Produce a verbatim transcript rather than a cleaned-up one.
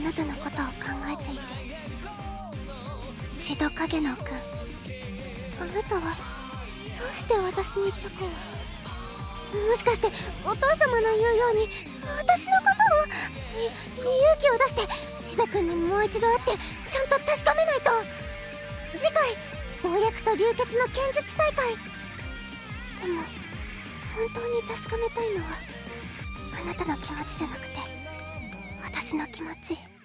あなたのことを考えている。シドカゲノウ君、あなたはどうして私にチョコを、もしかしてお父様の言うように私のことを。に勇気を出してシド君にもう一度会ってちゃんと確かめないと。次回暴薬と流血の剣術大会。でも本当に確かめたいのはあなたの気持ちじゃなくて私の気持ち。